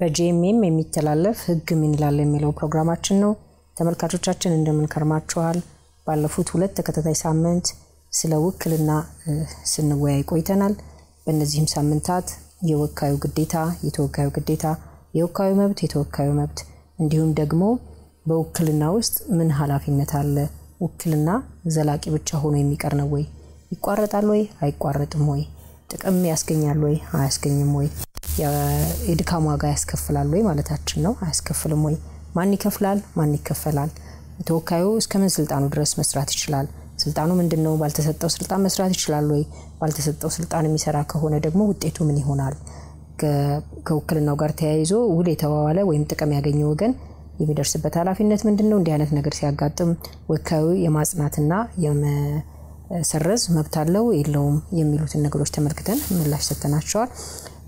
በጂኤምኤም የሚተላለፍ ህግ ምን ይላል የሚለው ፕሮግራማችን ነው ተመልካቾቻችን እንደምን ከርማችኋል ባለፉት ሁለት ተከታታይ ሳምንት ስለ ወክልና ስንወያይ ቆይተናል በእነዚህም ሳምንታት የወካዩ ግዴታ የተወካዩ ግዴታ የወካዩ መብት እንዲሁም ደግሞ በወክልና ውስጥ ምን ኃላፊነት አለ ወክልና ዘላቂ ብቻ ሆኖ የሚቀር ነው ወይ ይቋረጣል ወይ አይቋረጥም ወይ ጥቅም ያስገኛል ወይ አያስገኝም ወይ የድካም ዋጋ ያስከፍላል ወይ ማለታችን ነው አያስከፍልም ወይ ማን ይከፍላል ማን ይከፈላል ተወካዩ እስከምን ስልጣኑ ድረስ መስራት ይችላል ስልጣኑ ምንድነው ባልተሰጠው ስልጣን መስራት ይችላል ወይ ባልተሰጠው ስልጣን የሚሰራ ከሆነ ደግሞ ውጤቱ ምን ይሆናል ከወክልናው ጋር ተያይዞ ውል የተዋዋለ ወይም ጥቅም ያገኘው ወገን የሚደርስበት ኃላፊነት ምንድነው እንዲህ አይነት ነገር ሲያጋጥም ወካዩ የማጽናትና የመሰረዝ መብት አለው የለውም የሚሉት ነገሮች ተመልክተን ምላሽ ሰጥተናቸዋል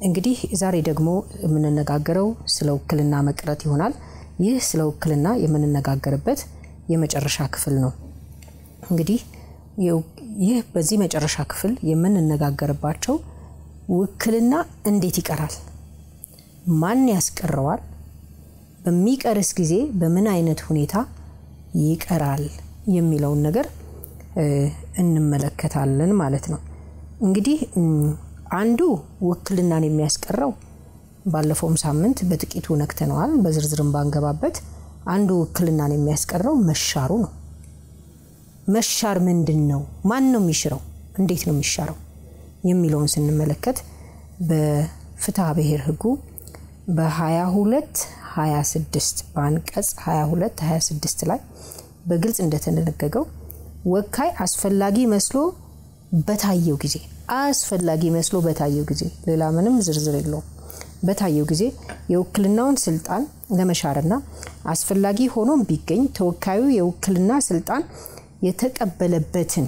እንግዲህ ዛሬ ደግሞ ምንነጋገረው ስለ ወክልና መቅረት ይሆናል ይህ ስለ ወክልና የምንነጋገርበት የመጨረሻ ክፍል ነው እንግዲህ ይህ በዚህ መጨረሻ ክፍል የምንነጋገርባቸው ወክልና እንዴት ይቀራል ማን ያስቀረዋል በሚቀርስ ጊዜ በምን አይነት ሁኔታ ይቀራል የሚለው ነገር እንመለከታለን ማለት ነው እንግዲህ አንዱ ወክልናን የሚያስቀረው ባለፈው ሳምንት በጥቂቱ ነክተናል በዝርዝርም ባንገባበት አንዱ ወክልናን የሚያስቀረው መሻሩ ነው መሻር ምንድነው ማን ነው የሚሽረው እንዴት ነው የሚሻረው የሚለውን ስንመለከት በፍትሐ ብሔር ህጉ በ22 26 ባንቀጽ 22 26 ላይ በግልጽ እንደተነገገው ወካይ አስፈላጊ መስሎ በታየው ጊዜ አስፈላጊ መስሎ በታየው ጊዜ ሌላ ምንም ዝርዝር የለውም በታየው ጊዜ የወክልናውን ስልጣን ለመሻርና አስፈላጊ ሆኖ ቢገኝ ተወካዩ የወክልና ስልጣን የተቀበለበትን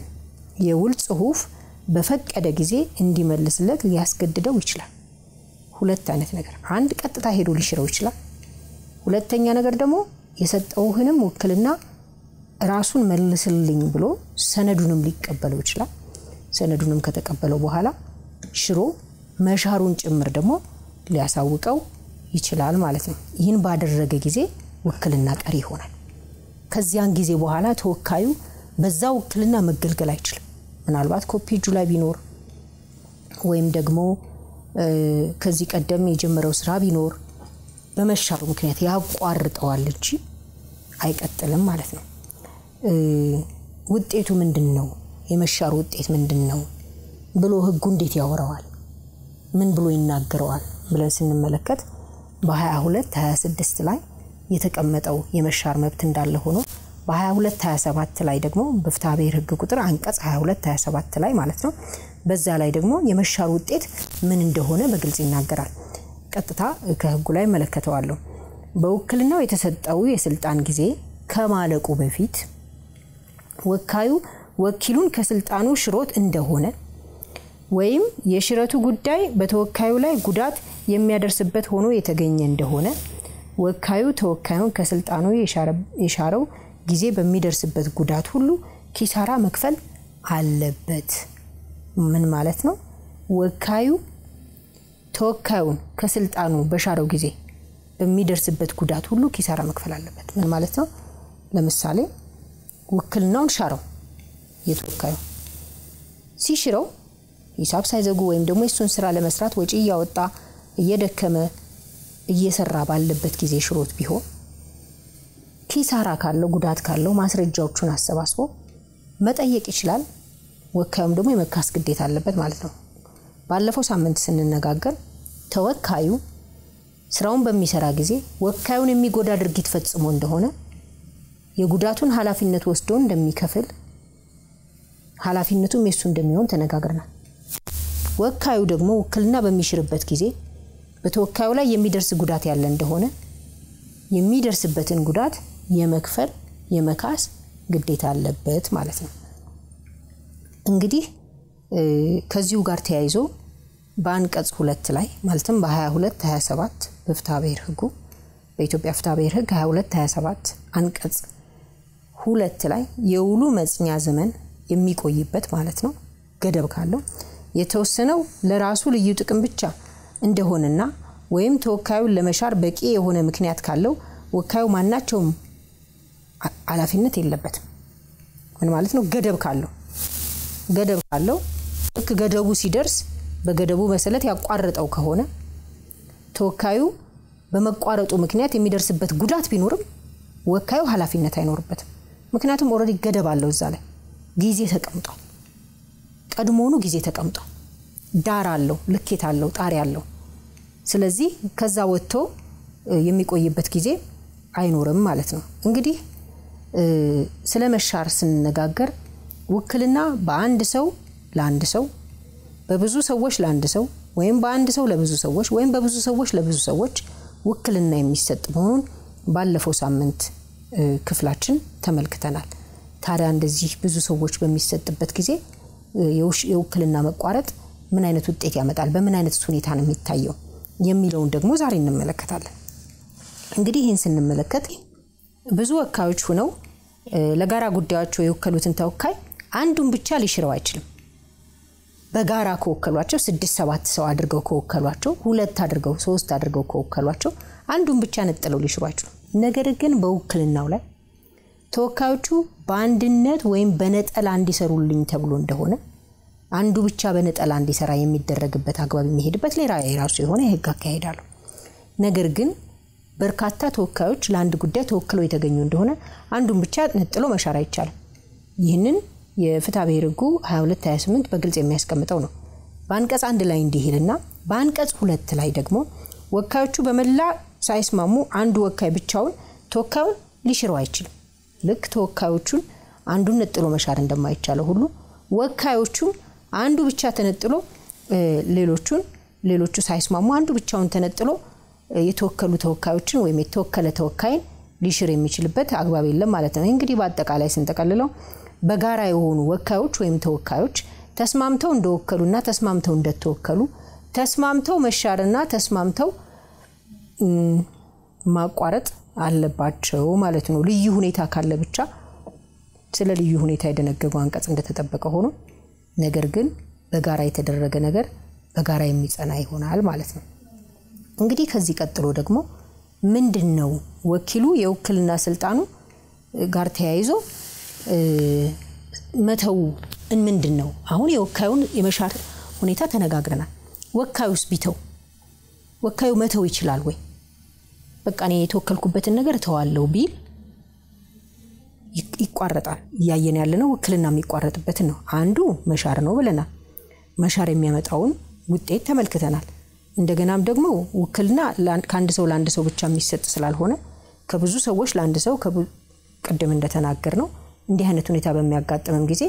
የውል ጽሁፍ በፈቀደ ጊዜ እንዲመልስለት ሊያስገድደው ይችላል ሁለት አይነት ነገር አንድ ቀጥታ ሄዶ ሊሽረው ይችላል ሁለተኛ ነገር ደግሞ የሰጠውህንም ወክልና ራሱን መልስልኝ ብሎ ሰነዱንም ሊቀበለው ይችላል ሰነዱንም ከተቀበለው በኋላ ሽሮ መሻሩን ጭምር ደግሞ ሊያሳውቀው ይችላል ማለት ነው ይህን ባደረገ ጊዜ ወክልና ቀሪ ይሆናል ከዚያን ጊዜ በኋላ ተወካዩ በዛው ወክልና መገልገል አይችልም ምናልባት ኮፒ ጁላይ ቢኖር ወይም ደግሞ ከዚህ ቀደም የጀመረው ስራ ቢኖር በመሻሩ ምክንያት ያቋርጠዋል እንጂ አይቀጥልም ማለት ነው ውጤቱ ምንድነው የመሻሩ ውጤት ምንድነው ብሎ ህጉ እንዴት ያወራዋል ምን ብሎ ይናገራል ብለን ስንመለከት በ22 26 ላይ የተቀመጠው የመሻር መብት እንዳለ ሆኖ በ22 27 ላይ ደግሞ በፍትሐ ብሔር ህግ ቁጥር አንቀጽ 22 27 ላይ ማለት ነው በዛ ላይ ደግሞ የመሻር ውጤት ምን እንደሆነ በግልጽ ይናገራል ቀጥታ ከህጉ ላይ መለከተዋለሁ በወክልናው የተሰጠው የስልጣን ጊዜ ከማለቁ በፊት ወካዩ ወኪሉን ከስልጣኑ ሽሮት እንደሆነ ወይም የሽረቱ ጉዳይ በተወካዩ ላይ ጉዳት የሚያደርስበት ሆኖ የተገኘ እንደሆነ ወካዩ ተወካዩን ከስልጣኑ የሻረው ጊዜ በሚደርስበት ጉዳት ሁሉ ኪሳራ መክፈል አለበት ምን ማለት ነው ወካዩ ተወካዩን ከስልጣኑ በሻረው ጊዜ በሚደርስበት ጉዳት ሁሉ ኪሳራ መክፈል አለበት ምን ማለት ነው ለምሳሌ ወክልናውን ሻረው የተወካዩ ሲሽረው ሂሳብ ሳይዘጉ ወይም ደግሞ እሱን ስራ ለመስራት ወጪ ያወጣ እየደከመ እየሰራ ባለበት ጊዜ ሽሮት ቢሆን ኪሳራ ካለው ጉዳት ካለው ማስረጃዎቹን አሰባስቦ መጠየቅ ይችላል ወካዩም ደግሞ የመካስ ግዴታ አለበት ማለት ነው ባለፈው ሳምንት ስንነጋገር ተወካዩ ስራውን በሚሰራ ጊዜ ወካዩን የሚጎዳ ድርጊት ፈጽሞ እንደሆነ የጉዳቱን ኃላፊነት ወስዶ እንደሚከፍል ኃላፊነቱም የሱ እንደሚሆን ተነጋግረናል ወካዩ ደግሞ ወክልና በሚሽርበት ጊዜ በተወካዩ ላይ የሚደርስ ጉዳት ያለ እንደሆነ የሚደርስበትን ጉዳት የመክፈል የመካስ ግዴታ አለበት ማለት ነው እንግዲህ ከዚሁ ጋር ተያይዞ በአንቀጽ 2 ላይ ማለትም በ22 27 በፍትሐ ብሔር ህጉ በኢትዮጵያ ፍትሐ ብሔር ህግ 22 27 አንቀጽ 2 ላይ የውሉ መጽኛ ዘመን የሚቆይበት ማለት ነው ገደብ ካለው የተወሰነው ለራሱ ልዩ ጥቅም ብቻ እንደሆነና ويم توكاو لمشار بك إيه هنا مكنيات كالو وكاو ماناتهم على فينة اللبت من مالتنا قدب كالو قدب كالو كقدبو سيدرس بقدبو مسألة يقارد أو كهونا توكاو بمقارد ومكنيات يمدرس بات قدات بنورب وكاو على فينة ينوربت مكنياتهم أورادي قدب على الزالة جيزية كمطا قدمونو جيزية كمطا دار على لكيت على طاري على سلازي كذا وتو يميكو يبت كذي عينورم مالتنا انقدي سلام الشعر سن نجاجر وكلنا بعند سو لعند سو ببزو سووش لعند سو وين بعند سو لبزو سووش وين ببزو سووش لبزو سووش وكلنا يميست بون بالفو سامنت كفلاتشن تملكتنا ترى عند زي بزو سووش بميست بت كذي يوش يوكلنا مقارد من أين توديك يا متعلب من أين تسونيت عن ميتايو يميلون دقمو زارين الملكات على عندي هنسن الملكات بزوج كاوتش هنا لجارة قديات شوي وكلو تنتوكاي عندهم بتشالي شروائتشل بجارة كوكلواتشو سد سوات سوادرجو كوكلواتشو هولد تدرجو سوس تدرجو كوكلواتشو عندهم بتشانة تلولي شروائتشل نجاركن بوكلن نولا توكاوتشو باندنت وين بنت العندي سرولين تقولون دهونه አንዱ ብቻ በነጠላ እንዲሰራ የሚደረግበት አግባብ የሚሄድበት ሌላ የራሱ የሆነ ህግ አካሄዳሉ ነገር ግን በርካታ ተወካዮች ለአንድ ጉዳይ ተወክለው የተገኙ እንደሆነ አንዱን ብቻ ነጥሎ መሻር አይቻልም ይህንን የፍትሐ ብሔር ህጉ 2228 በግልጽ የሚያስቀምጠው ነው በአንቀጽ 1 ላይ እንዲሄልና በአንቀጽ 2 ላይ ደግሞ ወካዮቹ በመላ ሳይስማሙ አንዱ ወካይ ብቻውን ተወካዩን ሊሽረው አይችልም ልክ ተወካዮቹን አንዱን ነጥሎ መሻር እንደማይቻለው ሁሉ ወካዮቹ አንዱ ብቻ ተነጥሎ ሌሎቹ ሳይስማሙ አንዱ ብቻውን ተነጥሎ የተወከሉ ተወካዮችን ወይም የተወከለ ተወካይን ሊሽር የሚችልበት አግባብ የለም ማለት ነው እንግዲህ በአጠቃላይ ስንጠቀልለው በጋራ የሆኑ ወካዮች ወይም ተወካዮች ተስማምተው እንደወከሉና ተስማምተው እንደተወከሉ ተስማምተው መሻርና ተስማምተው ማቋረጥ አለባቸው ማለት ነው ልዩ ሁኔታ ካለ ብቻ ስለ ልዩ ሁኔታ የደነገገው አንቀጽ እንደተጠበቀ ሆኖ ነገር ግን በጋራ የተደረገ ነገር በጋራ የሚጸና ይሆናል ማለት ነው እንግዲህ ከዚህ ቀጥሎ ደግሞ ምንድነው ወኪሉ የውክልና ስልጣኑ ጋር ተያይዞ መተው ምንድነው አሁን የወካዩን የመሻር ሁኔታ ተነጋግረናል ወካዩስ ቢተው ወካዩ መተው ይችላል ወይ በቃ እኔ የተወከልኩበትን ነገር ተዋለው ቢል ይቋረጣል ያየን ያለነው ወክልና የሚቋረጥበት ነው አንዱ መሻር ነው ብለናል መሻር የሚያመጣውን ውጤት ተመልክተናል እንደገናም ደግሞ ወክልና ለአንድ ሰው ብቻ የሚሰጥ ስላልሆነ ከብዙ ሰዎች ለአንድ ሰው ከቀደም እንደተናገር ነው እንዲህ አይነት ሁኔታ በሚያጋጥመን ጊዜ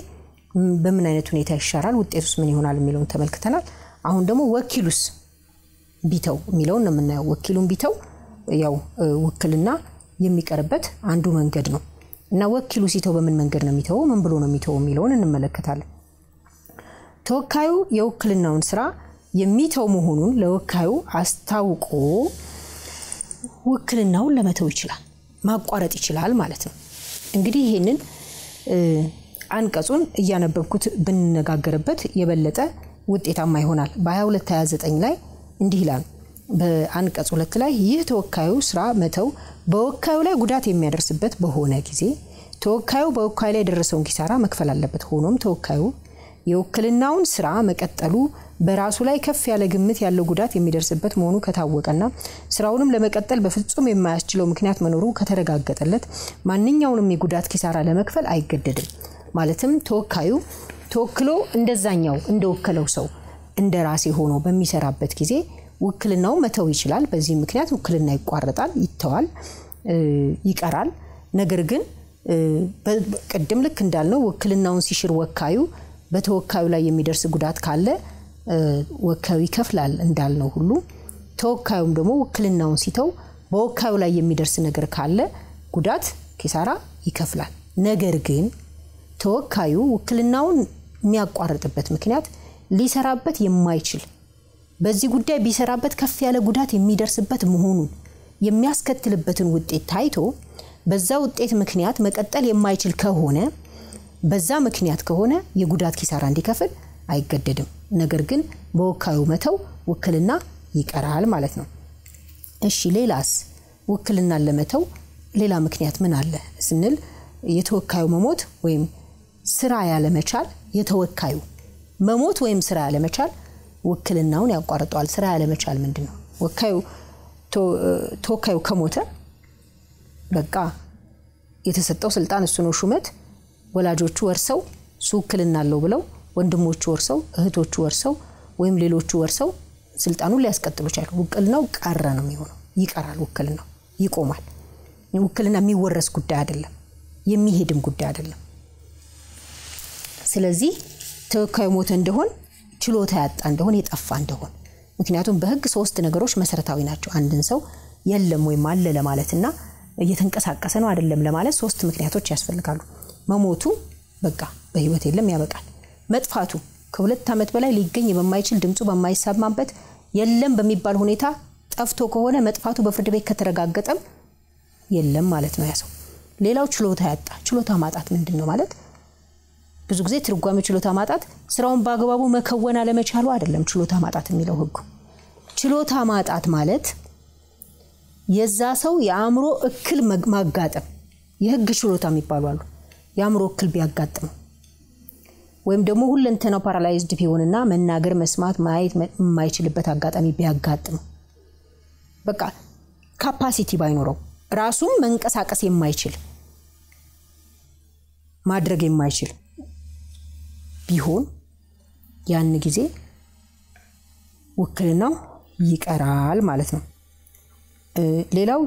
በምን አይነት ሁኔታ ይሻራል ውጤቱስ ምን ይሆናል የሚለውን ተመልክተናል አሁን ደግሞ ወኪሉስ ቢተው የሚለውን ነው እናየው ወኪሉን ቢተው ያው ወክልና የሚቀርበት አንዱ መንገድ ነው እና ወኪሉ ሲተው በምን መንገድ ነው የሚተው ምን ብሎ ነው የሚተው የሚለውን እንመለከታለን ተወካዩ የወክልናውን ስራ የሚተው መሆኑን ለወካዩ አስተዋውቆ ወክልናውን ለመተው ይችላል ማቋረጥ ይችላል ማለት ነው እንግዲህ ይሄንን አንቀጹን እያነበብኩት ብንነጋገርበት የበለጠ ውጤታማ ይሆናል በ2229 ላይ እንዲህ ይላል በአንቀጽ 2 ላይ ይህ ተወካዩ ስራ መተው በወካዩ ላይ ጉዳት የሚያደርስበት በሆነ ጊዜ ተወካዩ በወካዩ ላይ ደረሰውን ኪሳራ መክፈል አለበት ሆኖም ተወካዩ የወክልናውን ስራ መቀጠሉ በራሱ ላይ ከፍ ያለ ግምት ያለው ጉዳት የሚደርስበት መሆኑ ከታወቀና ስራውንም ለመቀጠል በፍጹም የማያስችለው ምክንያት መኖሩ ከተረጋገጠለት ማንኛውንም የጉዳት ኪሳራ ለመክፈል አይገደድም ማለትም ተወካዩ ተወክሎ እንደዛኛው እንደወከለው ሰው እንደራሴ ሆኖ በሚሰራበት ጊዜ ወክልናው መተው ይችላል በዚህ ምክንያት ወክልና ይቋረጣል ይተዋል ይቀራል ነገር ግን በቀደም ልክ እንዳልነው ወክልናውን ሲሽር ወካዩ በተወካዩ ላይ የሚደርስ ጉዳት ካለ ወካዩ ይከፍላል እንዳልነው ሁሉ ተወካዩም ደግሞ ወክልናውን ሲተው በወካዩ ላይ የሚደርስ ነገር ካለ ጉዳት ኪሳራ ይከፍላል ነገር ግን ተወካዩ ወክልናውን የሚያቋርጥበት ምክንያት ሊሰራበት የማይችል በዚህ ጉዳይ ቢሰራበት ከፍ ያለ ጉዳት የሚደርስበት መሆኑን የሚያስከትልበትን ውጤት ታይቶ በዛ ውጤት ምክንያት መቀጠል የማይችል ከሆነ በዛ ምክንያት ከሆነ የጉዳት ኪሳራ እንዲከፍል አይገደድም ነገር ግን በወካዩ መተው ወክልና ይቀራል ማለት ነው እሺ ሌላስ ወክልና ለመተው ሌላ ምክንያት ምን አለ ስንል የተወካዩ መሞት ወይም ስራ ያለ መቻል የተወካዩ መሞት ወይም ስራ ያለ መቻል ወክልናውን ያቋርጣል ስራ ያለ መቻል ምንድነው ወካዩ ተወካዩ ከሞተ በቃ የተሰጠው ስልጣን እሱ ነው ሹመት ወላጆቹ ወርሰው ሱክልናለው ብለው ወንድሞቹ ወርሰው እህቶቹ ወርሰው ወይም ሌሎቹ ወርሰው ስልጣኑን ሊያስቀጥሉ ይችላል ወክልናው ቀረ ነው የሚሆነው ይቀራል ወክልናው ይቆማል ወክልና የሚወረስ ጉዳይ አይደለም የሚሄድም ጉዳይ አይደለም ስለዚህ ተወካዩ ሞተ እንደሆነ ችሎታ ያጣ እንደሆነ የጠፋ እንደሆነ ምክንያቱም በህግ ሶስት ነገሮች መሰረታዊ ናቸው አንድን ሰው የለም ወይ ማለ ለማለትና እየተንቀሳቀሰ ነው አይደለም ለማለት ሶስት ምክንያቶች ያስፈልጋሉ መሞቱ በቃ በህይወት የለም ያበቃል መጥፋቱ ከሁለት አመት በላይ ሊገኝ በማይችል ድምጹ በማይሳማበት የለም በሚባል ሁኔታ ጠፍቶ ከሆነ መጥፋቱ በፍርድ ቤት ከተረጋገጠም የለም ማለት ነው ያሰው ሌላው ችሎታ ያጣ ችሎታ ማጣት ምንድነው ማለት ብዙ ጊዜ ትርጓሜ ችሎታ ማጣት ስራውን ባገባቡ መከወና ለመቻሉ አይደለም ችሎታ ማጣት የሚለው ህጉ ችሎታ ማጣት ማለት የዛ ሰው ያምሮ እክል ማጋጠም የህግ ችሎታ የሚባሉ አሉ ያምሮ እክል ቢያጋጥም ወይም ደግሞ ሁለንተናው ፓራላይዝድ ቢሆንና መናገር መስማት ማየት የማይችልበት አጋጣሚ ቢያጋጥም በቃ ካፓሲቲ ባይኖረው ራሱም መንቀሳቀስ የማይችል ማድረግ የማይችል ቢሆን ያን ጊዜ ወክልናው ይቀራል ማለት ነው ሌላው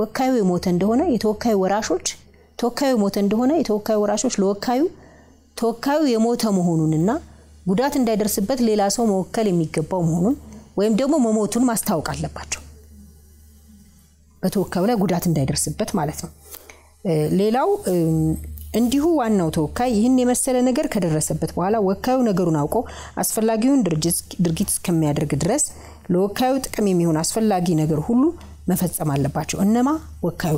ወካዩ ሞተ እንደሆነ የተወካዩ ወራሾች ለወካዩ ተወካዩ የሞተ መሆኑንና ጉዳት እንዳይደርስበት ሌላ ሰው መወከል የሚገባው መሆኑን ወይም ደግሞ መሞቱን ማስታወቅ አለባቸው በተወካዩ ላይ ጉዳት እንዳይደርስበት ማለት ነው ሌላው እንዲሁ ዋናው ተወካይ ይህን የመሰለ ነገር ከደረሰበት በኋላ ወካዩ ነገሩን አውቆ አስፈልጋዩን ድርጊት ከሚያደርግ ድረስ ለወካዩ ጥቅም የሚሆን አስፈልጋጊ ነገር ሁሉ መፈጸም አለባቸው እነማ ወካዩ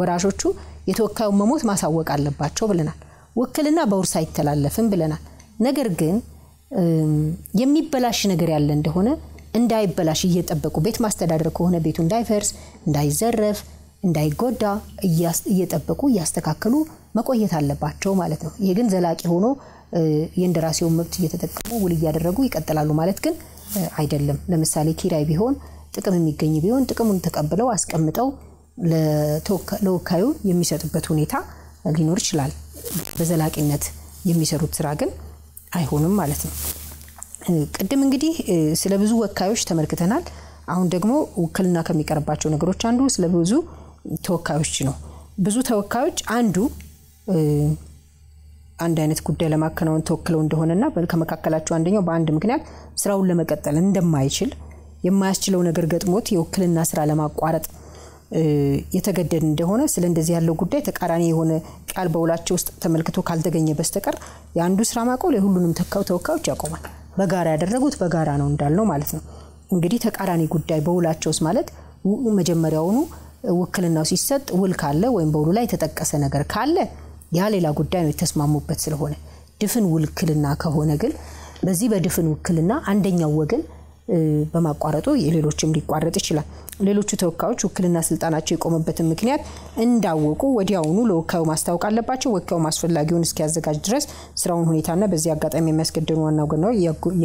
ወራሾቹ የተወካዩ መሞት ማሳወቅ አለባቸው ብለናል ወክልና በውርስ አይተላለፍም ብለናል ነገር ግን የሚበላሽ ነገር ያለ እንደሆነ እንዳይበላሽ እየተጠበቁ ቤት ማስተዳደር ከሆነ ቤቱ እንዳይፈርስ እንዳይዘረፍ እንዳይጎዳ እየተጠበቁ ያስተካከሉ መቆየት አለባቸው ማለት ነው ይሄ ግን ዘላቂ ሆኖ የእንደራሴው መብት እየተጠቀሙ ውል ያደረጉ ይቀጥላሉ ማለት ግን አይደለም ለምሳሌ ኪራይ ቢሆን ጥቅም የሚገኝ ቢሆን ጥቅሙን ተቀበለው አስቀምጠው ለወካዩ የሚሰጥበት ሁኔታ ሊኖር ይችላል በዘላቂነት የሚሰሩት ስራ ግን አይሆንም ማለት ነው ቀደም እንግዲህ ስለ ብዙ ወካዮች ተመልክተናል አሁን ደግሞ ወክልና ከሚቀርባቸው ነገሮች አንዱ ስለ ብዙ ተወካዮች ነው ብዙ ተወካዮች አንድ አይነት ጉዳይ ለማከናወን ተወክለው እንደሆነና በከመካከላቸው አንደኛው በአንድ ምክንያት ስራውን ለመቀጠል እንደማይችል የማያስችለው ነገር ገጥሞት የወክልና ስራ ለማቋረጥ የተገደደ እንደሆነ ስለ እንደዚህ ያለው ጉዳይ ተቃራኒ የሆነ ቃል በውላቸው ውስጥ ተመልክቶ ካልተገኘ በስተቀር ያንዱ ስራ ማቆም ለሁሉንም ተወካዮች ያቆማል በጋራ ያደረጉት በጋራ ነው እንዳልነው ማለት ነው እንግዲህ ተቃራኒ ጉዳይ በውላቸውስ ማለት መጀመሪያውኑ ወክልናው ሲሰጥ ውል ካለ ወይም በውሉ ላይ ተጠቀሰ ነገር ካለ ያ ሌላ ጉዳይ ነው የተስማሙበት ስለሆነ ድፍን ወክልና ከሆነ ግን በዚህ በድፍን ወክልና አንደኛው ወገን በማቋረጡ የሌሎችም ሊቋረጥ ይችላል ሌሎቹ ተወካዮች ወክልና ስልጣናቸው የቆመበት ምክንያት እንዳወቁ ወዲያውኑ ለወካዩ ማስታወቅ አለባቸው ወካዩ ማስፈልጋዩን እስኪያዘጋጅ ድረስ ስራውን ሁኔታና በዚህ አጋጣሚ የሚያስገድኑ ዋናው ግን ነው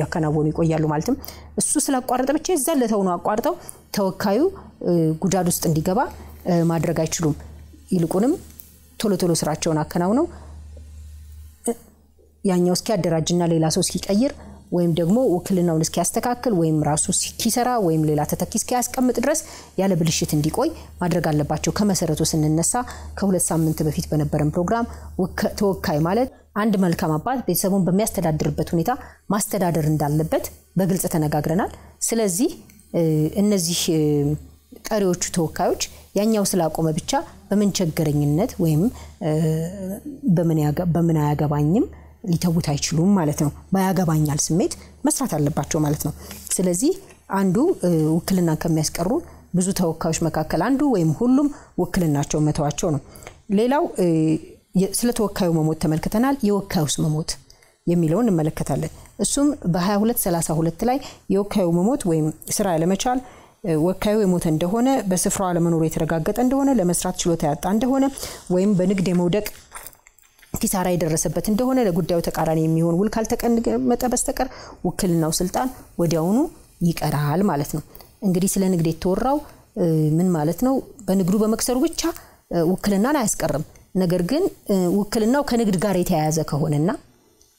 ያከናወኑ ይቆያሉ ማለትም እሱ ስለቋረጠ ብቻ ይዛለተው ነው አቋርጠው ተወካዩ ጉዳት ውስጥ እንዲገባ ማድረግ አይችሉም ይልቁንም ቶሎ ስራቸውን አከናውነው ያኛው እስኪያደራጅና ሌላ ሰው እስኪቀይር ወይም ደግሞ ወክልናውን እስኪያስተካክል ወይም ራሱ እስኪሰራ ወይም ሌላ ተተኪ እስኪያስቀምጥ ድረስ ያለ ብልሽት እንዲቆይ ማድረግ አለባቸው ከመሰረቱ ስንነሳ ከሁለት ሳምንት በፊት በነበረን ፕሮግራም ተወካይ ማለት አንድ መልካም አባት ቤተሰቡን በሚያስተዳድርበት ሁኔታ ማስተዳደር እንዳለበት በግልጽ ተነጋግረናል ስለዚህ እነዚህ ቀሪዎቹ ተወካዮች ያኛው ስላቆመ ብቻ በምን ቸገረኝነት ወይም በምን ያገባኝም ሊተውት አይችሉም ማለት ነው ባያገባኛል ስሜት መስራት አለባቸው ማለት ነው ስለዚህ አንዱ ወክልና ከሚያስቀሩ ብዙ ተወካዮች መካከል አንዱ ወይም ሁሉም ወክልናቸው መተዋቸው ነው ሌላው ስለ ተወካዩ መሞት ተመልክተናል የወካዩስ መሞት የሚለውን እንመለከታለን السوم بهاولت سلاسة هولت لي يوكاو مموت ويم سرعة لمشال وكاو يموت عنده هنا بسفر على منوري ترققت عنده هنا لمسرات شلوتات عنده هنا ويم بنقدي مودك كيسارة يدرسبت عنده هنا لقد داوتك عراني ميون والكالتك عند متى بستكر وكلنا وسلطان وداونو يكرهال مالتنا إنجليزي لنقدي تورو من مالتنا بنجرب مكسر وجهه وكلنا ناس كرم نجرجن وكلنا وكنقدر قاريت هذا كهوننا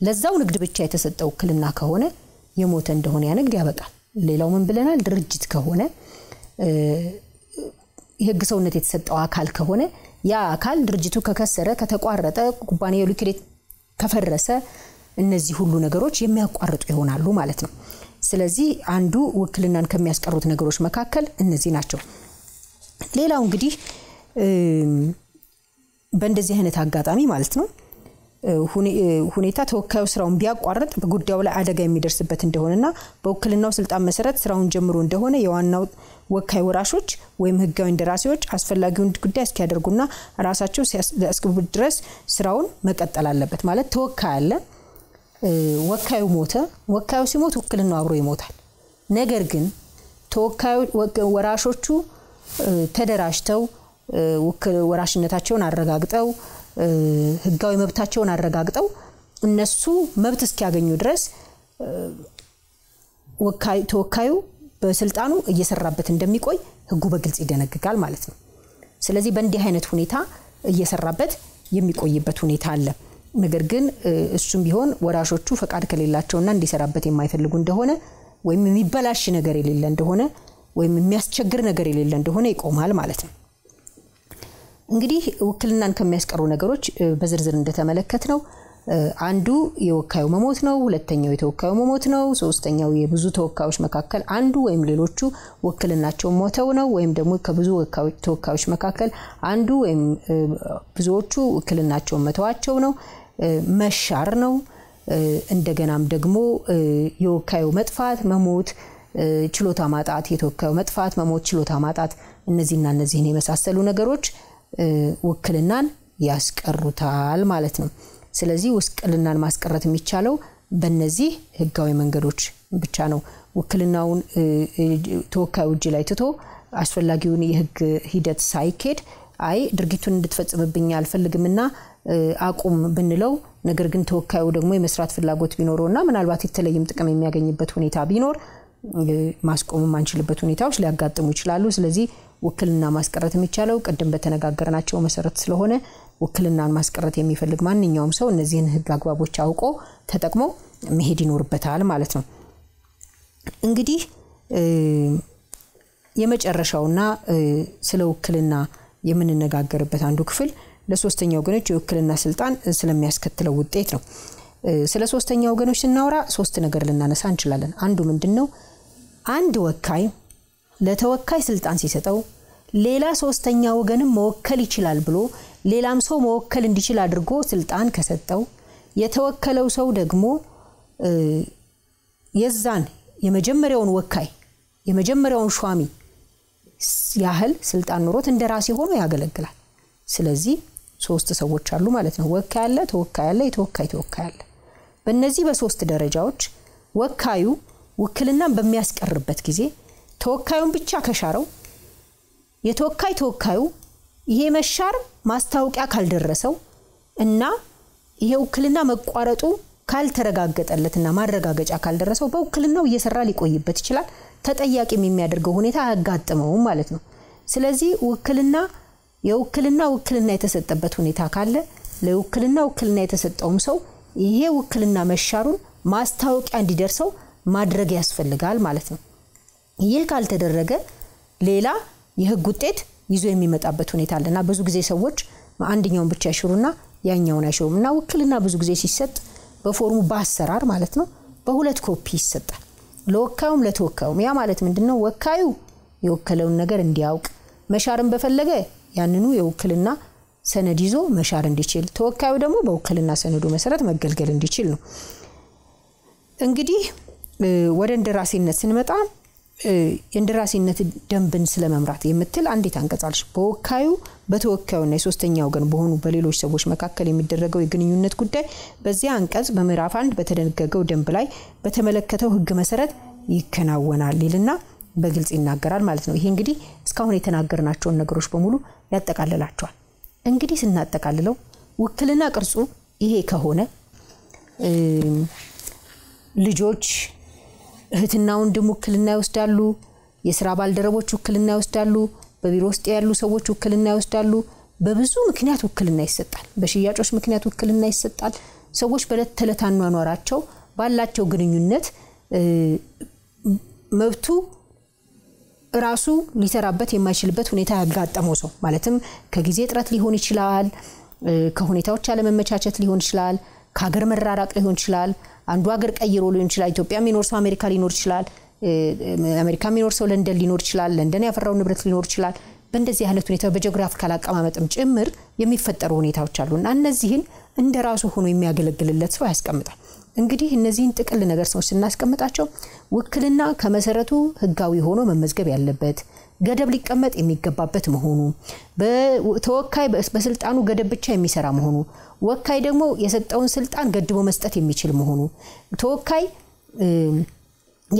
لازاو نقدر بتشيء تسد أو كلنا كهونه يموت عنده هنا نقدي هبقى اللي لو من بلنا درجت كهونه يقصون نتيجة أكل كهونه يا أكل درجته ككسرة كتقاررة كوبانية لكريت كفرسة النزيه اللي نجروش يمها قاررت هون على مالتنا سلازي عنده وكلنا نكمل أسكروت نجروش مكاكل النزي ناتشو ليلا ونقدي بندزي هنا تاجات عمي مالتنا ሁኔታት ተወካዩ ስራውን ቢያቋርጥ በጉዳዩ ላይ አደጋ የሚደርስበት እንደሆነና በውክልናው ስልጣን መሰረት ስራውን ጀምሮ እንደሆነ የዋናው ወካይ ወራሾች ወይም ህጋዊ እንደራሴዎች አስፈላጊውን ጉዳይ እስኪያደርጉና ራሳቸው እስኪያስገቡ ድረስ ስራውን መቀጠል አለበት ማለት ተወካይ አለ ወካዩ ሞተ ወካዩ ሲሞት ውክልናው አብሮ ይሞታል ነገር ግን ተወካዩ ወራሾቹ ተደራጅተው ወራሽነታቸውን አረጋግጠው ህጋዊ መብታቸውን አረጋግጠው እነሱ መብት እስኪያገኙ ድረስ ወካይ ተወካዩ በስልጣኑ እየሰራበት እንደሚቆይ ህጉ በግልጽ ይደነግጋል ማለት ነው ስለዚህ በእንዲህ አይነት ሁኔታ እየሰራበት የሚቆይበት ሁኔታ አለ ነገር ግን እሱም ቢሆን ወራሾቹ ፈቃድ ከሌላቸውና እንዲሰራበት የማይፈልጉ እንደሆነ ወይም የሚበላሽ ነገር የሌለ እንደሆነ ወይም የሚያስቸግር ነገር የሌለ እንደሆነ ይቆማል ማለት ነው እንግዲህ ወክልናን ከሚያስቀሩ ነገሮች በዝርዝር እንደተመለከት ነው አንዱ የወካዩ መሞት ነው ሁለተኛው የተወካዩ መሞት ነው ሶስተኛው የብዙ ተወካዮች መካከል አንዱ ወይም ሌሎቹ ወክልናቸው ሞተው ነው ወይም ደግሞ ከብዙ ተወካዮች መካከል አንዱ ወይም ብዙዎቹ ወክልናቸው መተዋቸው ነው መሻር ነው እንደገናም ደግሞ የወካዩ መጥፋት መሞት ችሎታ ማጣት የተወካዩ መጥፋት መሞት ችሎታ ማጣት እነዚህና እነዚህን የመሳሰሉ ነገሮች ወክልናን ያስቀሩታል ማለት ነው ስለዚህ ወክልናን ማስቀረት የሚቻለው በእነዚህ ህጋዊ መንገዶች ብቻ ነው ወክልናውን ተወካዩ እጅ ላይ ተቶ አስፈላጊውን የህግ ሂደት ሳይከድ አይ ድርጊቱን እንድትፈጽምብኝ አልፈልግምና አቁም ብንለው ነገር ግን ተወካዩ ደግሞ የመስራት ፍላጎት ቢኖርውና ምናልባት የተለየም ጥቅም የሚያገኝበት ሁኔታ ቢኖር ማስቆም ማንችልበት ሁኔታዎች ሊያጋጥሙ ይችላሉ ስለዚህ ወክልና ማስቀረት የሚቻለው ቀደም በተነጋገርናቸው መሰረት ስለሆነ ወክልናን ማስቀረት የሚፈልግ ማንኛውም ሰው እነዚህን ህግ አግባቦች አውቆ ተጠቅሞ መሄድ ይኖርበታል ማለት ነው እንግዲህ የመጨረሻውና ስለ ወክልና የምንነጋገርበት አንዱ ክፍል ለሶስተኛው ወገኖች የወክልና ስልጣን ስለሚያስከትለው ውጤት ነው ስለ ሶስተኛው ወገኖች እናወራ ሶስት ነገር ልናነሳ እንችላለን አንዱ ምንድነው አንድ ወካይ ለተወካይ ስልጣን ሲሰጠው ሌላ ሶስተኛ ወገንም መወከል ይችላል ብሎ ሌላም ሰው መወከል እንዲችል አድርጎ ስልጣን ከሰጠው የተወከለው ሰው ደግሞ የዛን የመጀመሪያውን ወካይ የመጀመሪያውን ሿሚ ያህል ስልጣን ኖሮት እንደራሴ ሆኖ ያገለግላል ስለዚህ ሶስት ሰዎች አሉ ማለት ነው ወካይ አለ ተወካይ አለ ተወካይ አለ በእነዚህ በሶስት ደረጃዎች ወካዩ ወክልናን በሚያስቀርበት ጊዜ ተወካዩን ብቻ ከሻረው የተወካዩ ይሄ መሻር ማስታወቂያ ካልደረሰው እና ይሄ ወክልና መቋረጡ ካልተረጋገጠለትና ማረጋገጫ ካልደረሰው በወክልናው እየሰራ ሊቆይበት ይችላል ተጠያቂ የሚያደርገው ሁኔታ አጋጥመው ማለት ነው ስለዚህ ወክልና የወክልና የተሰጠበት ሁኔታ ካለ ለወክልና የተሰጠው ሰው ይሄ ወክልና መሻሩን ማስታወቂያ እንዲደርሰው ማድረግ ያስፈልጋል ማለት ነው ይሄ ካልተደረገ ሌላ የህግ ውጤት ይዞ የሚመጣበት ሁኔታ አለና ብዙ ጊዜ ሰዎች አንደኛውን ብቻ ያሽሩና ያኛውን አይሽሩምና ወክልና ብዙ ጊዜ ሲሰጥ በፎርሙ ባሰራር ማለት ነው በሁለት ኮፒ ይሰጣል ለወካዩም ለተወካዩም ያ ማለት ምንድነው ወካዩ የወከለውን ነገር እንዲያውቅ መሻርን በፈለገ ያንኑ የወክልና ሰነድ ይዞ መሻር እንዲችል ተወካዩ ደግሞ በወክልና ሰነዱ መሰረት መገልገል እንዲችል ነው እንግዲህ ወደ እንደራሴነት ስንመጣ እንደራሲነት ደንብን ስለመምራት የምትል አንዲት አንቀጽ አለች በወካዩ በተወካዩና የሶስተኛው ወገን በሆኑ በሌሎች ሰዎች መካከል የሚደረገው የግንኙነት ጉዳይ በዚያ አንቀጽ በምዕራፍ 1 በተደነገገው ደንብ ላይ በተመለከተው ህግ መሰረት ይከናወናል ይልና በግልጽ ይናገራል ማለት ነው ይሄ እንግዲህ እስካሁን የተናገርናቸው ነገሮች በሙሉ ያጠቃልላቸዋል እንግዲህ ስናጠቃልለው ውክልና ቅርጹ ይሄ ከሆነ ልጆች እህትና ወንድም ውክልና ይወስዳሉ የሥራ ባልደረቦች ውክልና ይወስዳሉ በቢሮ ውስጥ ያሉ ሰዎች ውክልና ይወስዳሉ በብዙ ምክንያት ውክልና ይሰጣል በሽያጮች ምክንያት ውክልና ይሰጣል ሰዎች በለት ተለታኑ አኗራቸው ባላቸው ግንኙነት መብቱ ራሱ ሊሰራበት የማይችልበት ሁኔታ ያጋጠመው ሰው ማለትም ከጊዜ ጥረት ሊሆን ይችላል ከሁኔታዎች አለመመቻቸት ሊሆን ይችላል ከሀገር መራራቅ ሊሆን ይችላል አንዱ ሀገር ቀይሮ ሊሆን ይችላል ኢትዮጵያ ምን ወርሶ አሜሪካ ሊኖር ይችላል አሜሪካ ምን ወርሶ ለንደን ሊኖር ይችላል ለንደን ያፈራው ንብረት ሊኖር ይችላል በእንደዚህ አይነት ሁኔታ በጂኦግራፊካል አቀማመጥም ጭምር የሚፈጠሩ ሁኔታዎች አሉና እነዚህን እንደራሱ ሆኖ የሚያገለግልለት ሰው ያስቀምጣል እንግዲህ እነዚህን ጥቅል ነገር ሰው ስናስቀምጣቸው ውክልና ከመሰረቱ ህጋዊ ሆኖ መመዝገብ ያለበት ገደብ ሊቀመጥ የሚገባበት መሆኑ በተወካይ በስልጣኑ ገደብ ብቻ የሚሰራ መሆኑ ወካይ ደግሞ የሰጠውን ስልጣን ገድቦ መስጠት የሚችል መሆኑ ተወካይ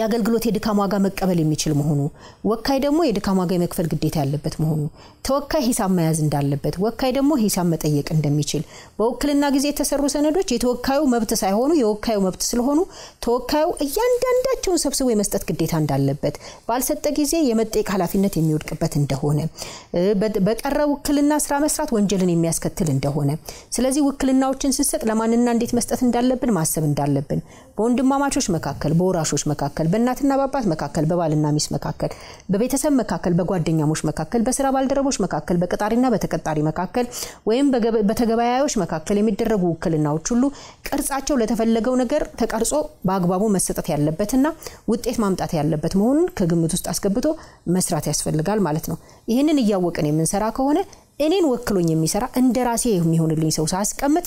ያገልግሎት የድካም ዋጋ መቀበል የሚችል መሆኑ ወካይ ደግሞ የድካም ዋጋ የመክፈል ግዴታ ያለበት መሆኑ ተወካይ ሂሳብ መያዝ እንዳለበት ወካይ ደግሞ ሂሳብ መጠየቅ እንደሚችል በውክልና ጊዜ የተሰሩ ሰነዶች የተወካዩ መብት ሳይሆኑ የወካዩ መብት ስለሆኑ ተወካዩ እያንዳንዳቸውን ሰብስቦ የመስጠት ግዴታ እንዳለበት ባልሰጠ ጊዜ የመጠየቅ ኃላፊነት የሚወድቅበት እንደሆነ በቀረው ውክልና ስራ መስራት ወንጀልን የሚያስከትል እንደሆነ ስለዚህ ውክልናዎችን ሲሰጥ ለማንና እንዴት መስጠት እንዳለብን ማሰብ እንዳለብን በወንድማማቾች መካከል በወራሾች መካከል በእናትና በአባት መካከል በባልና ሚስት መካከል በቤተሰብ መካከል በጓደኛሞች መካከል በሥራ ባልደረቦች መካከል በቀጣሪና በተቀጣሪ መካከል ወይም በተገበያዮች መካከል የሚደረጉ ውክልናዎች ሁሉ ቅርጻቸው ለተፈለገው ነገር ተቀርጾ በአግባቡ መሰጠት ያለበትና ውጤት ማምጣት ያለበት መሆኑን ከግምት ውስጥ አስገብቶ መስራት ያስፈልጋል ማለት ነው ይሄንን እያወቀን የምንሰራ ከሆነ እኔን ወክሎኝ የሚሰራ እንደራሴ የሚሆንልኝ ሰው ሳስቀምጥ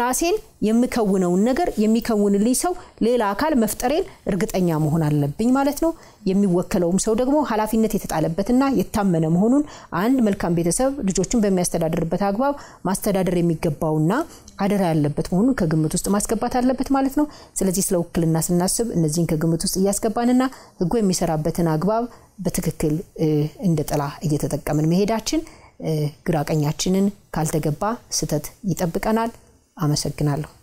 ራሴን የምከውነው ነገር የሚከውንልኝ ሰው ሌላ አካል መፍጠሬን እርግጠኛ መሆን አለብኝ ማለት ነው የሚወከለውም ሰው ደግሞ ኃላፊነት የተጣለበትና የታመነ መሆኑን አንድ መልካም ቤተሰብ ልጆችን በሚያስተዳድርበት አግባብ ማስተዳደር የሚገባውና አደራ ያለበት መሆኑን ከግምት ውስጥ ማስገባት አለበት ማለት ነው ስለዚህ ስለ ውክልና ስናስብ እነዚህን ከግምት ውስጥ እያስገባንና ህጉ የሚሰራበትን አግባብ በትክክል እንደጠላ እየተጠቀምን መሄዳችን ግራቀኛችንን ካልተገባ ስተት ይጠብቀናል አመሰግናለሁ